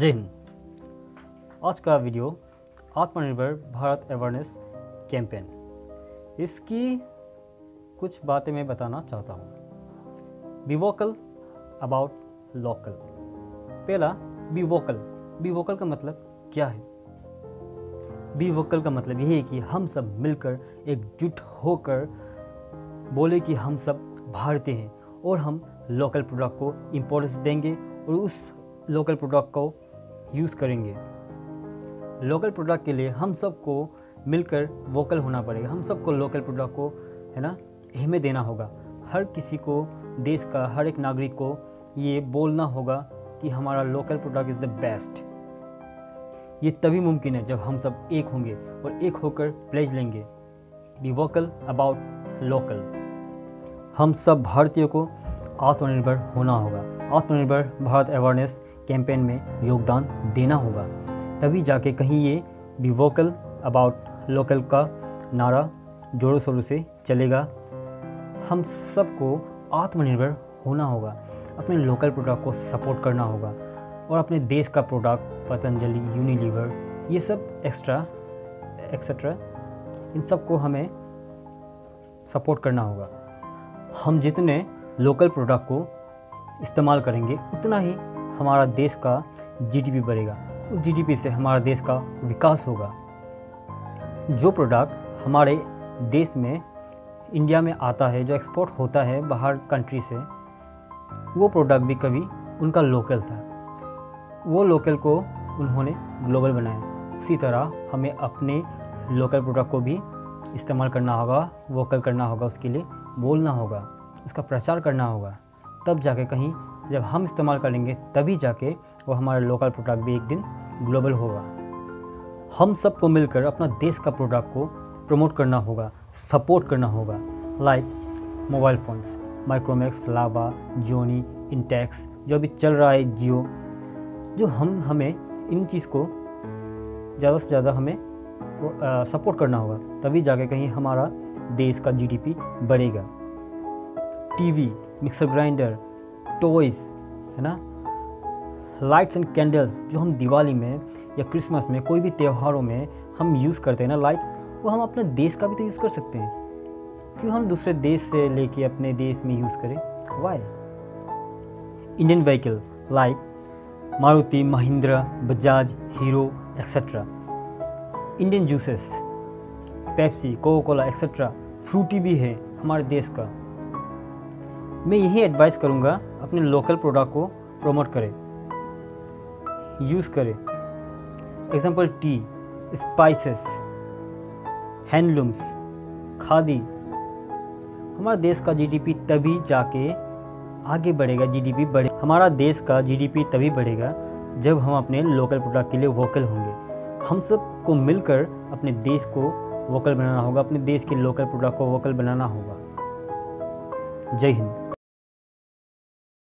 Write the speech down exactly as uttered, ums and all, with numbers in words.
जय हिंद। आज का वीडियो आत्मनिर्भर भारत अवेयरनेस कैंपेन, इसकी कुछ बातें मैं बताना चाहता हूँ। Be vocal about local. पहला बीवोकल, बीवोकल का मतलब क्या है? बीवोकल का मतलब यही है कि हम सब मिलकर एकजुट होकर बोले कि हम सब भारतीय हैं और हम लोकल प्रोडक्ट को इम्पोर्टेंस देंगे और उस लोकल प्रोडक्ट को यूज़ करेंगे। लोकल प्रोडक्ट के लिए हम सबको मिलकर वोकल होना पड़ेगा, हम सबको लोकल प्रोडक्ट को है ना अहमियत देना होगा। हर किसी को, देश का हर एक नागरिक को ये बोलना होगा कि हमारा local product is the best. ये तभी मुमकिन है जब हम सब एक होंगे और एक होकर प्लेज लेंगे। Be vocal about local. हम सब भारतीयों को आत्मनिर्भर होना होगा, आत्मनिर्भर भारत अवेयरनेस कैंपेन में योगदान देना होगा, तभी जाके कहीं ये बी वोकल अबाउट लोकल का नारा जोरों शोरों से चलेगा। हम सबको आत्मनिर्भर होना होगा, अपने लोकल प्रोडक्ट को सपोर्ट करना होगा और अपने देश का प्रोडक्ट पतंजलि, यूनिलीवर, ये सब एक्स्ट्रा एक्सेट्रा इन सब को हमें सपोर्ट करना होगा। हम जितने लोकल प्रोडक्ट को इस्तेमाल करेंगे उतना ही हमारा देश का जीडीपी बढ़ेगा, उस जीडीपी से हमारा देश का विकास होगा। जो प्रोडक्ट हमारे देश में, इंडिया में आता है, जो एक्सपोर्ट होता है बाहर कंट्री से, वो प्रोडक्ट भी कभी उनका लोकल था, वो लोकल को उन्होंने ग्लोबल बनाया। उसी तरह हमें अपने लोकल प्रोडक्ट को भी इस्तेमाल करना होगा, वोकल करना होगा, उसके लिए बोलना होगा, उसका प्रचार करना होगा, तब जाके कहीं जब हम इस्तेमाल करेंगे तभी जाके वो हमारा लोकल प्रोडक्ट भी एक दिन ग्लोबल होगा। हम सबको मिलकर अपना देश का प्रोडक्ट को प्रमोट करना होगा, सपोर्ट करना होगा। लाइक मोबाइल फ़ोन्स, माइक्रोमैक्स, लावा, जॉनी, इंटेक्स, जो अभी चल रहा है जियो, जो हम हमें इन चीज़ को ज़्यादा से ज़्यादा हमें आ, सपोर्ट करना होगा, तभी जाके कहीं हमारा देश का जीडीपी बढ़ेगा। टीवी, मिक्सर ग्राइंडर, टॉयज, है ना, लाइट्स एंड कैंडल्स, जो हम दिवाली में या क्रिसमस में, कोई भी त्योहारों में हम यूज़ करते हैं ना लाइट्स, वो हम अपने देश का भी तो यूज़ कर सकते हैं। क्यों हम दूसरे देश से लेके अपने देश में यूज़ करें? Why? Indian vehicle like Maruti, Mahindra, Bajaj, Hero etcetera. Indian juices, Pepsi, cocoa Cola etcetera. Frooti भी है हमारे देश का। मैं यही एडवाइस करूँगा, अपने लोकल प्रोडक्ट को प्रमोट करें, यूज़ करें। Example tea, spices, handlooms, khadi. हमारा देश का जीडीपी तभी जाके आगे बढ़ेगा, जीडीपी बढ़े हमारा देश का जीडीपी तभी बढ़ेगा जब हम अपने लोकल प्रोडक्ट के लिए वोकल होंगे। हम सब को मिलकर अपने देश को वोकल बनाना होगा, अपने देश के लोकल प्रोडक्ट को वोकल बनाना होगा। जय हिंद।